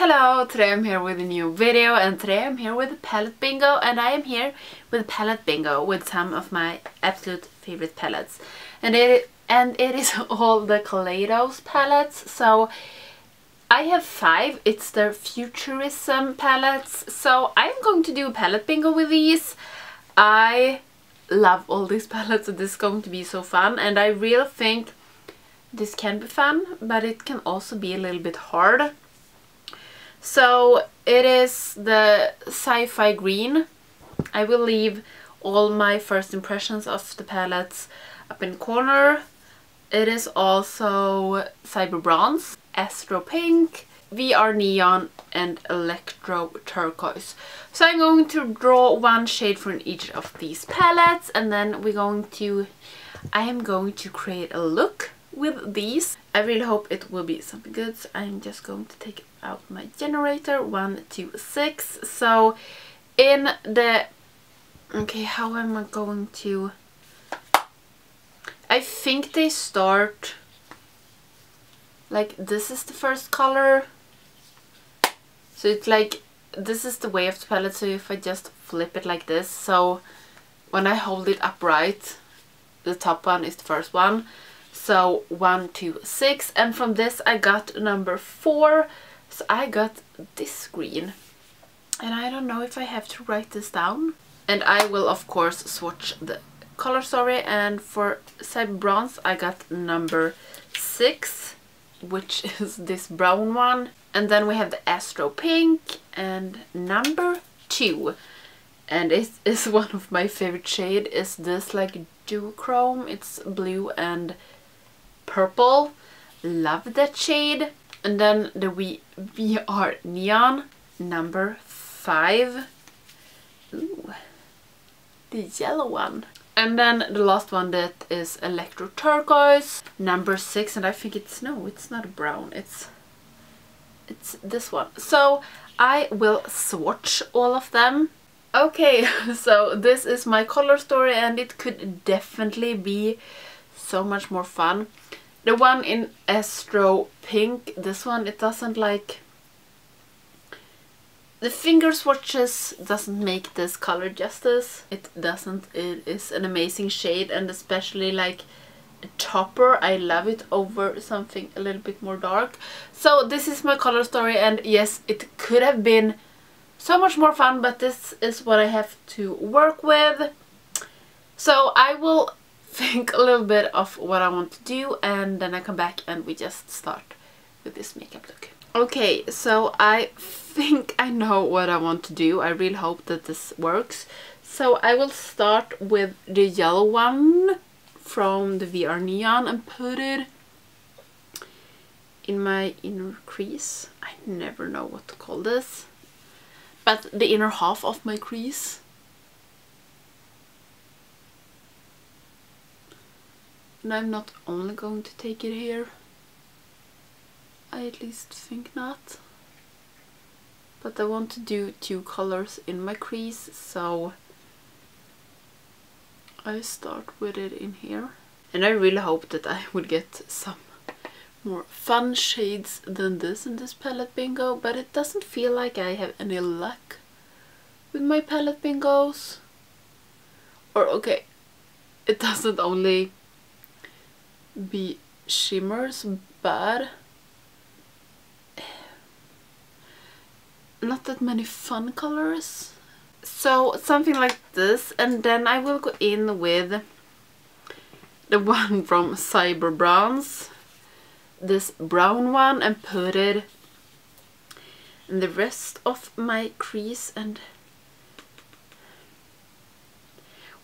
Hello, today I'm here with a new video, and today I'm here with a palette bingo, and I am here with palette bingo with some of my absolute favorite palettes, and it is all the Kaleidos palettes. So I have five. It's the Futurism palettes, so I'm going to do a palette bingo with these. I love all these palettes, and this is going to be so fun, and I really think this can be fun, but it can also be a little bit hard. So it is the Sci-Fi Green. I will leave all my first impressions of the palettes up in the corner. It is also Cyber Bronze, Astro-Pink, VR-Neon, and Electro-Turquoise. So I'm going to draw one shade from each of these palettes, and then I am going to create a look with these. I really hope it will be something good, so I'm just going to take out my generator. 1, 2, 6. So in the... okay, how am I going to... I think they start like this is the first color, so it's like this is the way of the palette. So if I just flip it like this, so when I hold it upright, the top one is the first one. So 1, 2, 6, and from this I got number 4. So I got this green, and I don't know if I have to write this down, and I will of course swatch the color, sorry. And for Cyber Bronze I got number 6, which is this brown one, and then we have the Astro Pink and number 2, and it is one of my favorite shade. Is this like duochrome? It's blue and purple. Love that shade. And then the VR Neon, number 5. Ooh, the yellow one. And then the last one that is Electro Turquoise, number 6. And I think it's, no, it's not brown. It's this one. So I will swatch all of them. Okay, so this is my color story, and it could definitely be so much more fun. The one in Astro Pink, this one, it doesn't like... the finger swatches doesn't make this color justice. It doesn't. It is an amazing shade, and especially like a topper. I love it over something a little bit more dark. So this is my color story, and yes, it could have been so much more fun, but this is what I have to work with. So I will think a little bit of what I want to do, and then I come back and we just start with this makeup look. Okay, so I think I know what I want to do. I really hope that this works. So I will start with the yellow one from the VR Neon and put it in my inner crease. I never know what to call this, but the inner half of my crease. And I'm not only going to take it here, I at least think not, but I want to do 2 colors in my crease, so I start with it in here. And I really hope that I would get some more fun shades than this in this palette bingo, but it doesn't feel like I have any luck with my palette bingos. Or okay, it doesn't only be shimmers, but not that many fun colors. So something like this, and then I will go in with the one from Cyber Bronze, this brown one, and put it in the rest of my crease. And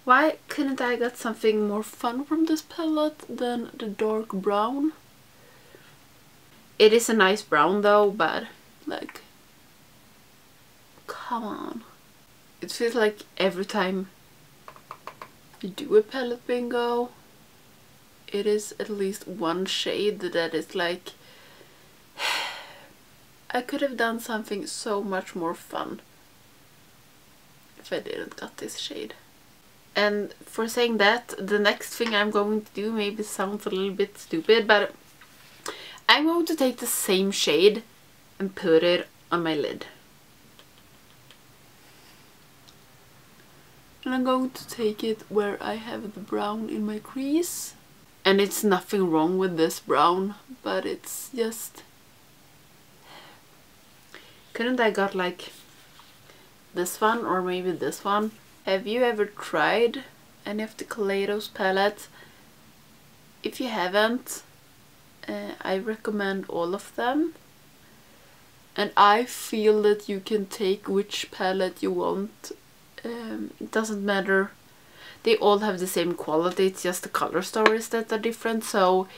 why couldn't I get something more fun from this palette than the dark brown? It is a nice brown though, but like, come on. It feels like every time you do a palette bingo, it is at least one shade that is like, I could have done something so much more fun if I didn't got this shade. And for saying that, the next thing I'm going to do maybe sounds a little bit stupid, but I'm going to take the same shade and put it on my lid. And I'm going to take it where I have the brown in my crease. And it's nothing wrong with this brown, but it's just... Couldn't I got like this one or maybe this one? Have you ever tried any of the Kaleidos palettes? If you haven't, I recommend all of them. And I feel that you can take which palette you want. It doesn't matter, they all have the same quality, it's just the color stories that are different. So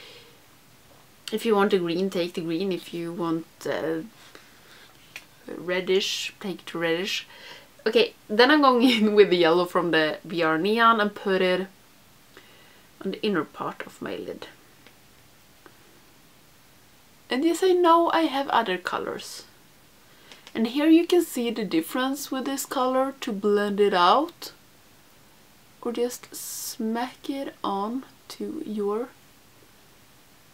if you want the green, take the green. If you want reddish, take the reddish. Okay, then I'm going in with the yellow from the VR-Neon and put it on the inner part of my lid. And yes, I know I have other colors. And here you can see the difference with this color to blend it out, or just smack it on to your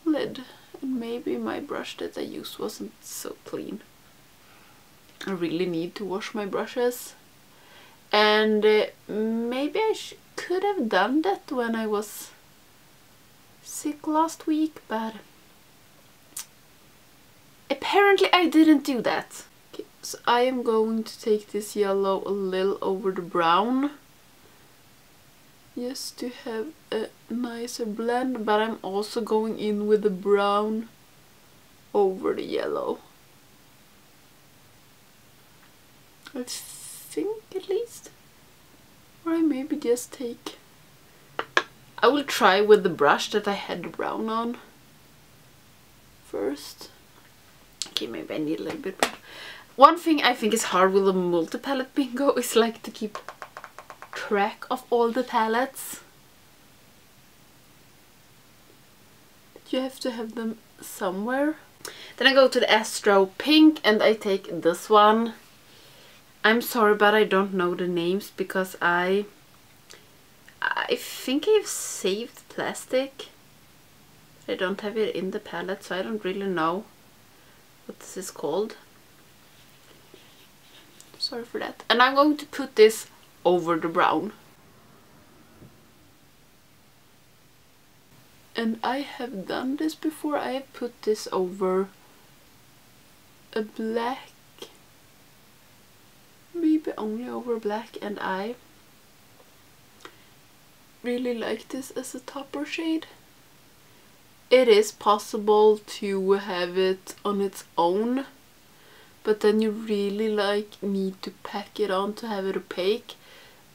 lid. And maybe my brush that I used wasn't so clean. I really need to wash my brushes. And maybe I could have done that when I was sick last week, but apparently I didn't do that. So I am going to take this yellow a little over the brown, just to have a nicer blend, but I'm also going in with the brown over the yellow. I think, at least. Or I maybe just take... I will try with the brush that I had the brown on first. Okay, maybe I need a little bit more. One thing I think is hard with a multi-palette bingo is like to keep track of all the palettes. But you have to have them somewhere. Then I go to the Astro-Pink and I take this one. I'm sorry, but I don't know the names because I think I've saved plastic. I don't have it in the palette, so I don't really know what this is called. Sorry for that. And I'm going to put this over the brown. And I have done this before. I have put this over a black, maybe only over black, and I really like this as a topper shade. It is possible to have it on its own, but then you really like need to pack it on to have it opaque,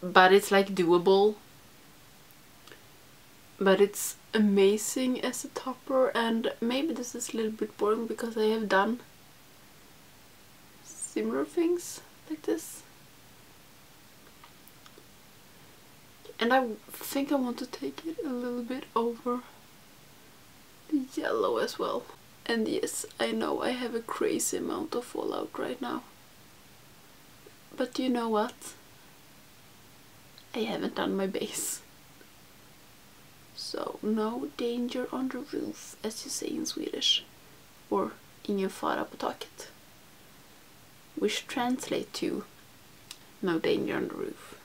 but it's like doable. But it's amazing as a topper, and maybe this is a little bit boring because I have done similar things like this. And I think I want to take it a little bit over the yellow as well. And yes, I know I have a crazy amount of fallout right now. But you know what? I haven't done my base. So, no danger on the roof, as you say in Swedish. Or, ingen fara på taket. Which translates to, no danger on the roof.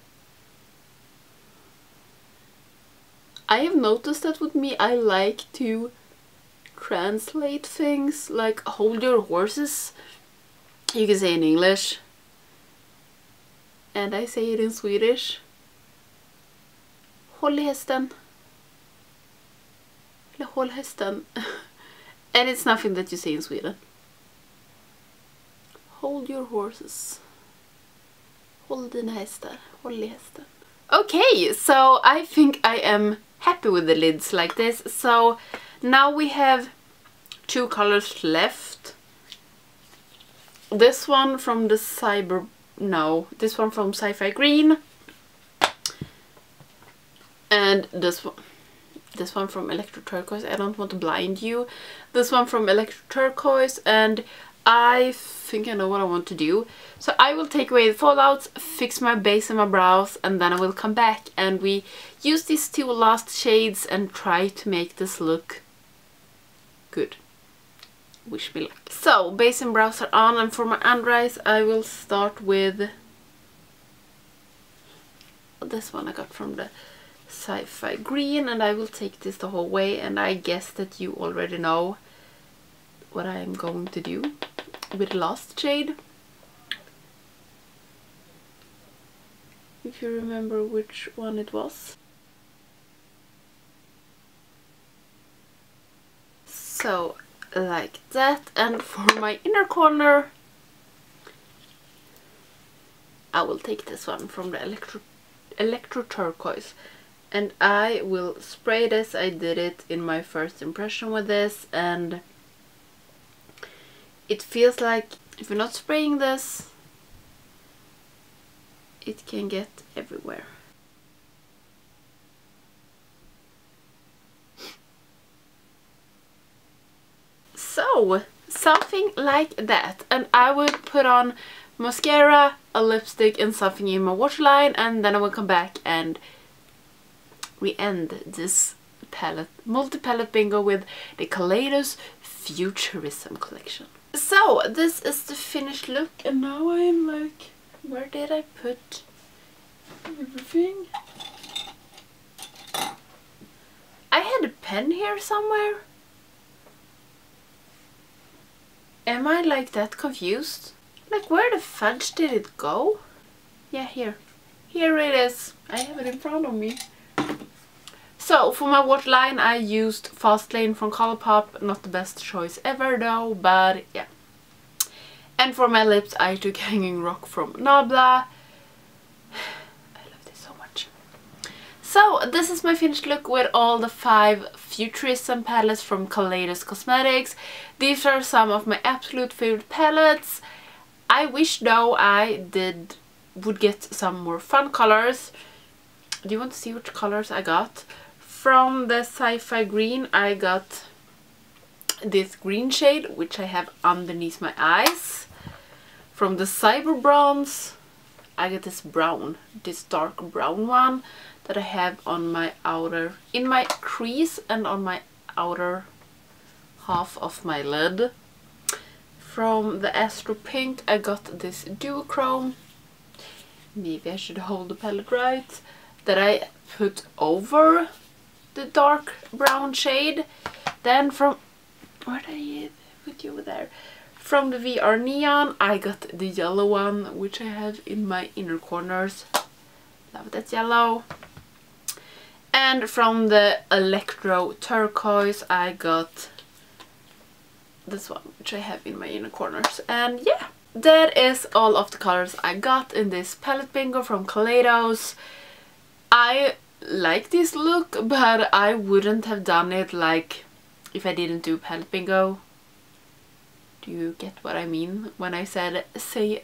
I have noticed that with me, I like to translate things, like hold your horses, you can say in English, and I say it in Swedish. Håll I hästen. Eller håll hästen. And it's nothing that you say in Sweden. Hold your horses. Håll dina hästar. Håll I hästen. Okay, so I think I am happy with the lids like this. So now we have two colors left. This one from the this one from Sci-Fi Green, and this one from Electro-Turquoise. I don't want to blind you. This one from Electro-Turquoise, and I think I know what I want to do. So I will take away the fallouts, fix my base and my brows, and then I will come back and we use these two last shades and try to make this look good. wish me luck. So, base and brows are on, and for my under eyes I will start with this one I got from the Sci-Fi Green, and I will take this the whole way, and I guess that you already know what I am going to do with the last shade. If you remember which one it was. So, like that, and for my inner corner I will take this one from the Electro-Turquoise, and I will spray this. I did it in my first impression with this, and it feels like if you're not spraying this, it can get everywhere. So, something like that. And I would put on mascara, a lipstick, and something in my waterline, and then I will come back and we end this palette, multi-palette bingo with the Kaleidos Futurism collection. So, this is the finished look, and now I am like, where did I put everything? I had a pen here somewhere. Am I like that confused? Like, where the fudge did it go? Yeah, here. Here it is. I have it in front of me. So, for my waterline I used Fast Lane from Colourpop. Not the best choice ever though, but yeah. And for my lips I took Hanging Rock from Nabla. I love this so much. So, this is my finished look with all the 5 Futurism palettes from Kaleidos Cosmetics. These are some of my absolute favorite palettes. I wish though I would get some more fun colors. Do you want to see which colors I got? From the Sci-Fi Green I got this green shade, which I have underneath my eyes. From the Cyber Bronze I get this brown, this dark brown one that I have on my outer, in my crease and on my outer half of my lid. From the Astro-Pink I got this duochrome, maybe I should hold the palette right, that I put over the dark brown shade. Then from, where did I put you there? From the VR-Neon I got the yellow one, which I have in my inner corners. Love that yellow. And from the Electro-Turquoise I got this one, which I have in my inner corners. And yeah, that is all of the colors I got in this palette bingo from Kaleidos. I like this look, but I wouldn't have done it like if I didn't do palette bingo. Do you get what I mean when I say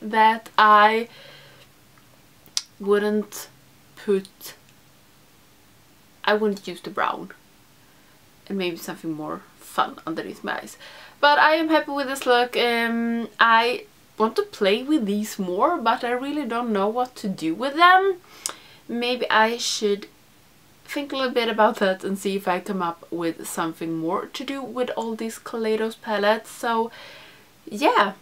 that? I wouldn't put, I wouldn't use the brown and maybe something more fun underneath my eyes. But I am happy with this look. I want to play with these more, but I really don't know what to do with them. Maybe I should think a little bit about that and see if I come up with something more to do with all these Kaleidos palettes. So yeah,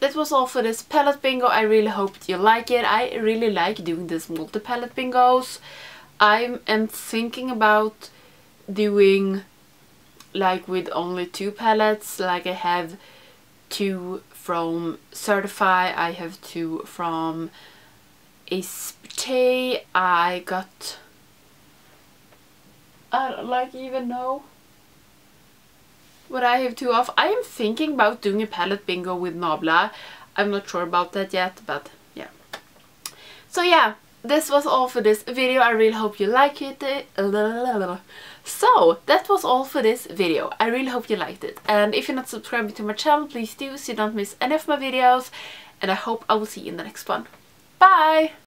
that was all for this palette bingo. I really hope you like it. I really like doing this multi-palette bingos. I am thinking about doing like with only 2 palettes. Like I have 2 from Certify, I have 2 from Ispte, I got, I don't like even know what I have 2 of. I am thinking about doing a palette bingo with Nabla. I'm not sure about that yet, but yeah. So yeah, this was all for this video. I really hope you like it. So that was all for this video. I really hope you liked it. And if you're not subscribed to my channel, please do so you don't miss any of my videos. And I hope I will see you in the next one. Bye!